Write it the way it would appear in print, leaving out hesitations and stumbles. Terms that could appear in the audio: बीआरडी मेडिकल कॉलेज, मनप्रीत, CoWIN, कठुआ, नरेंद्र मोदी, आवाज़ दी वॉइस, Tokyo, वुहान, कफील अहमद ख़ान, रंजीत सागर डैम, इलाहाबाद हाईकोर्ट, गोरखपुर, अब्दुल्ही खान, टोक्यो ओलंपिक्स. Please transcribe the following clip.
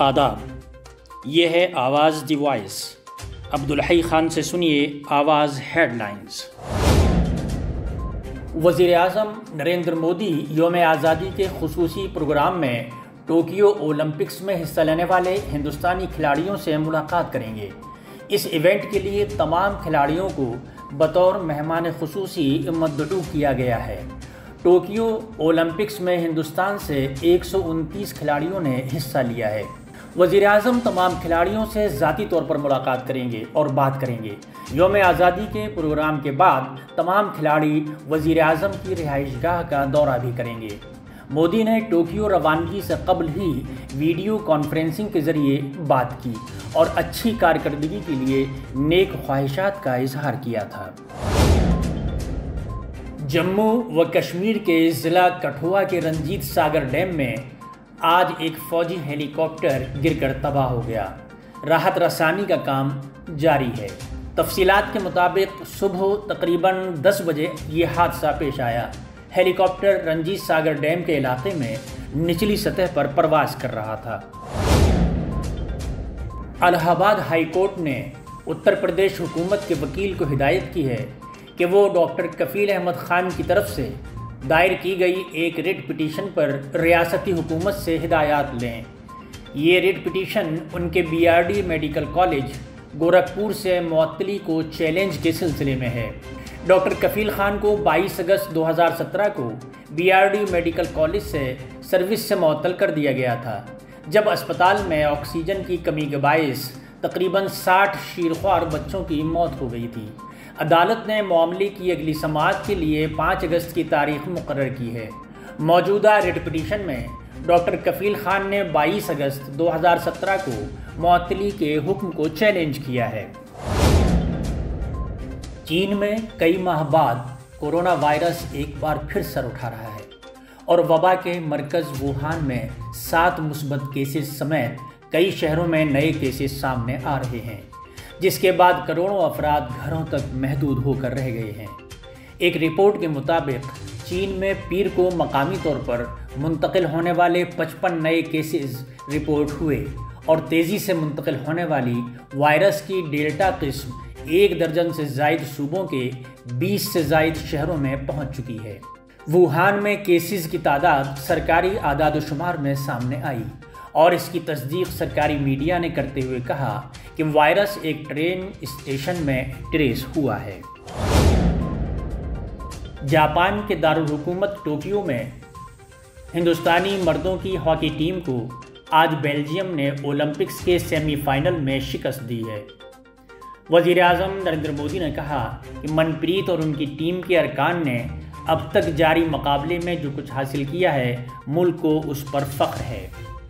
आदाब, ये है आवाज़ दी वॉइस। अब्दुल्ही खान से सुनिए आवाज़ हेडलाइंस। वज़ीर आज़म नरेंद्र मोदी योम आज़ादी के खुसूसी प्रोग्राम में टोक्यो ओलंपिक्स में हिस्सा लेने वाले हिंदुस्तानी खिलाड़ियों से मुलाकात करेंगे। इस इवेंट के लिए तमाम खिलाड़ियों को बतौर मेहमान खुसूसी मददू किया गया है। टोक्यो ओलंपिक्स में हिंदुस्तान से 129 खिलाड़ियों ने हिस्सा लिया है। वज़ीर आज़म तमाम खिलाड़ियों से ज़ाती तौर पर मुलाकात करेंगे और बात करेंगे। योम आज़ादी के प्रोग्राम के बाद तमाम खिलाड़ी वज़ीर आज़म की रिहाइशगाह का दौरा भी करेंगे। मोदी ने टोक्यो रवानगी से कबल ही वीडियो कॉन्फ्रेंसिंग के ज़रिए बात की और अच्छी कारकर्दगी के लिए नेक ख्वाहिशात का इजहार किया था। जम्मू व कश्मीर के ज़िला कठुआ के रंजीत सागर डैम में आज एक फौजी हेलीकॉप्टर गिरकर तबाह हो गया। राहत रसानी का काम जारी है। तफसीलात के मुताबिक सुबह तकरीबन 10 बजे ये हादसा पेश आया। हेलीकॉप्टर रंजीत सागर डैम के इलाके में निचली सतह पर प्रवास कर रहा था। इलाहाबाद हाईकोर्ट ने उत्तर प्रदेश हुकूमत के वकील को हिदायत की है कि वो डॉक्टर कफील अहमद ख़ान की तरफ से दायर की गई एक रिट पिटीशन पर रियासती हुकूमत से हिदायत लें। ये रिट पिटीशन उनके बीआरडी मेडिकल कॉलेज गोरखपुर से मुअत्तली को चैलेंज के सिलसिले में है। डॉक्टर कफील ख़ान को 22 अगस्त 2017 को बीआरडी मेडिकल कॉलेज से सर्विस से मुअत्तल कर दिया गया था, जब अस्पताल में ऑक्सीजन की कमी के बायस तकरीबन 60 शीरख्वार बच्चों की मौत हो गई थी। अदालत ने मामले की अगली समाअत के लिए 5 अगस्त की तारीख मुकर्रर की है। मौजूदा रिट पिटीशन में डॉक्टर कफील ख़ान ने 22 अगस्त 2017 को मुअत्तली के हुक्म को चैलेंज किया है। चीन में कई माह बाद कोरोना वायरस एक बार फिर सर उठा रहा है और वबा के मरकज़ वुहान में 7 मुस्बत केसेस समेत कई शहरों में नए केसेस सामने आ रहे हैं, जिसके बाद करोड़ों अफराद घरों तक महदूद होकर रह गए हैं। एक रिपोर्ट के मुताबिक चीन में पीर को मकामी तौर पर मुंतकिल होने वाले 55 नए केसेस रिपोर्ट हुए और तेज़ी से मुंतकिल होने वाली वायरस की डेल्टा किस्म 1 दर्जन से ज़ायद सूबों के 20 से ज़ायद शहरों में पहुँच चुकी है। वुहान में केसेस की तादाद सरकारी आदादोशुमार में सामने आई और इसकी तस्दीक सरकारी मीडिया ने करते हुए कहा कि वायरस एक ट्रेन स्टेशन में ट्रेस हुआ है। जापान के दारुल हुकूमत टोक्यो में हिंदुस्तानी मर्दों की हॉकी टीम को आज बेल्जियम ने ओलंपिक्स के सेमीफाइनल में शिकस्त दी है। वज़ीर आज़म नरेंद्र मोदी ने कहा कि मनप्रीत और उनकी टीम के अरकान ने अब तक जारी मुकाबले में जो कुछ हासिल किया है, मुल्क को उस पर फख्र है।